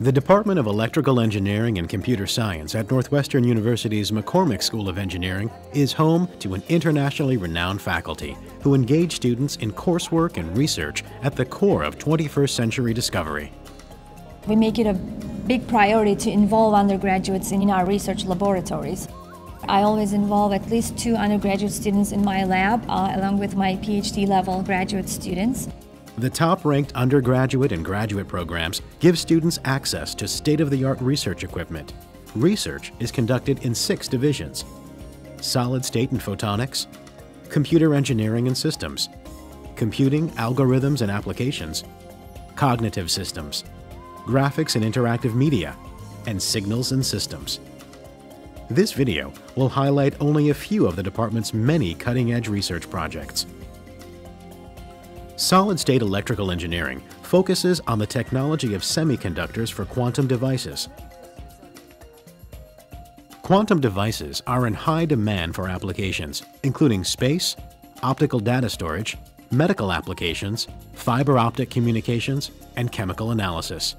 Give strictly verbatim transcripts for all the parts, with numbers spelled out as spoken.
The Department of Electrical Engineering and Computer Science at Northwestern University's McCormick School of Engineering is home to an internationally renowned faculty who engage students in coursework and research at the core of twenty-first century discovery. We make it a big priority to involve undergraduates in our research laboratories. I always involve at least two undergraduate students in my lab, uh, along with my PhD level graduate students. The top-ranked undergraduate and graduate programs give students access to state-of-the-art research equipment. Research is conducted in six divisions: solid-state and photonics, computer engineering and systems, computing, algorithms and applications, cognitive systems, graphics and interactive media, and signals and systems. This video will highlight only a few of the department's many cutting-edge research projects. Solid-state electrical engineering focuses on the technology of semiconductors for quantum devices. Quantum devices are in high demand for applications, including space, optical data storage, medical applications, fiber optic communications, and chemical analysis.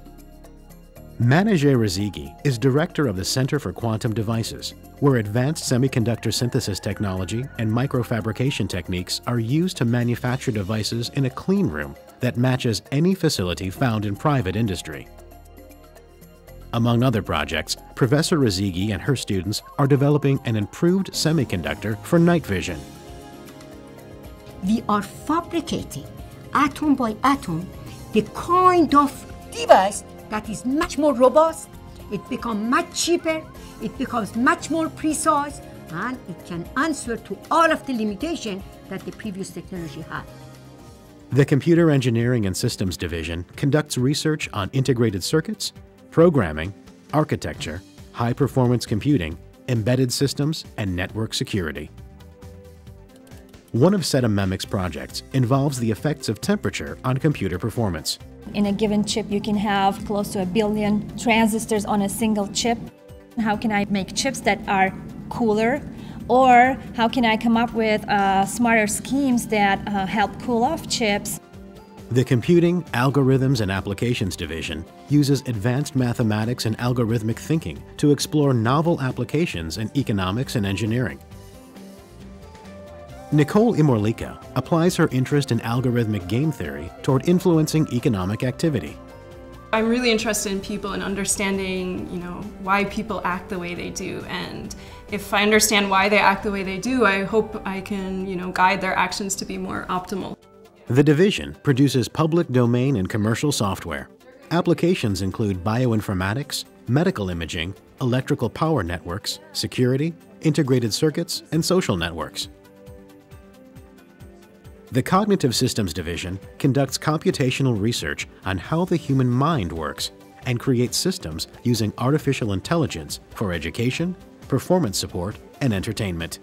Manijeh Razeghi is director of the Center for Quantum Devices, where advanced semiconductor synthesis technology and microfabrication techniques are used to manufacture devices in a clean room that matches any facility found in private industry. Among other projects, Professor Razeghi and her students are developing an improved semiconductor for night vision. We are fabricating, atom by atom, the kind of device that is much more robust. It becomes much cheaper, it becomes much more precise, and it can answer to all of the limitations that the previous technology had. The Computer Engineering and Systems Division conducts research on integrated circuits, programming, architecture, high-performance computing, embedded systems, and network security. One of Sedimemic's projects involves the effects of temperature on computer performance. In a given chip, you can have close to a billion transistors on a single chip. How can I make chips that are cooler? Or how can I come up with uh, smarter schemes that uh, help cool off chips? The Computing, Algorithms, and Applications Division uses advanced mathematics and algorithmic thinking to explore novel applications in economics and engineering. Nicole Immorlica applies her interest in algorithmic game theory toward influencing economic activity. I'm really interested in people and understanding, you know, why people act the way they do. And if I understand why they act the way they do, I hope I can, you know, guide their actions to be more optimal. The division produces public domain and commercial software. Applications include bioinformatics, medical imaging, electrical power networks, security, integrated circuits, and social networks. The Cognitive Systems Division conducts computational research on how the human mind works and creates systems using artificial intelligence for education, performance support, and entertainment.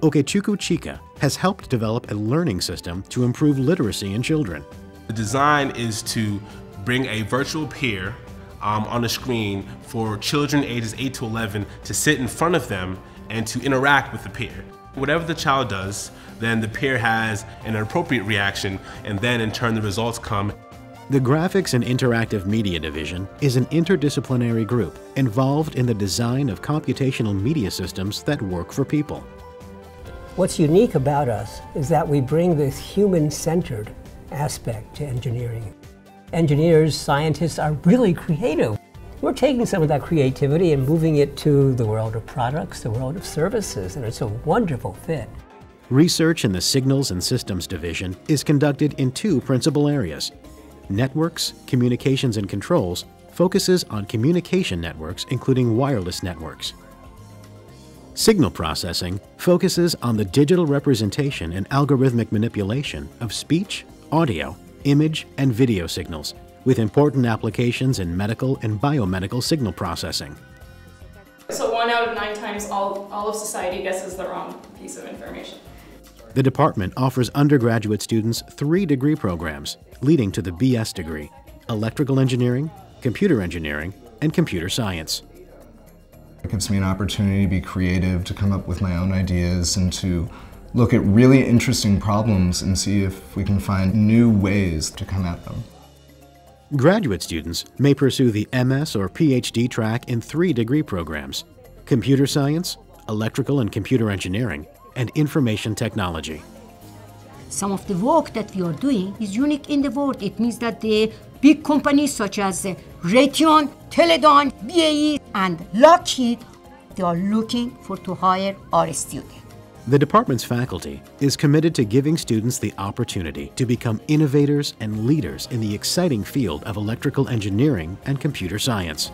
Okechukwu Chika has helped develop a learning system to improve literacy in children. The design is to bring a virtual peer um, on the screen for children ages eight to eleven to sit in front of them and to interact with the peer. Whatever the child does, then the peer has an appropriate reaction, and then in turn the results come. The Graphics and Interactive Media Division is an interdisciplinary group involved in the design of computational media systems that work for people. What's unique about us is that we bring this human-centered aspect to engineering. Engineers, scientists are really creative. We're taking some of that creativity and moving it to the world of products, the world of services, and it's a wonderful fit. Research in the Signals and Systems Division is conducted in two principal areas. Networks, Communications and Controls focuses on communication networks, including wireless networks. Signal Processing focuses on the digital representation and algorithmic manipulation of speech, audio, image, and video signals, with important applications in medical and biomedical signal processing. So one out of nine times all, all of society guesses the wrong piece of information. The department offers undergraduate students three degree programs, leading to the B S degree: electrical engineering, computer engineering, and computer science. It gives me an opportunity to be creative, to come up with my own ideas, and to look at really interesting problems and see if we can find new ways to come at them. Graduate students may pursue the M S or P H D track in three degree programs: computer science, electrical and computer engineering, and information technology. Some of the work that we are doing is unique in the world. It means that the big companies such as Raytheon, Teledyne, B A E, and Lockheed, they are looking for to hire our students. The department's faculty is committed to giving students the opportunity to become innovators and leaders in the exciting field of electrical engineering and computer science.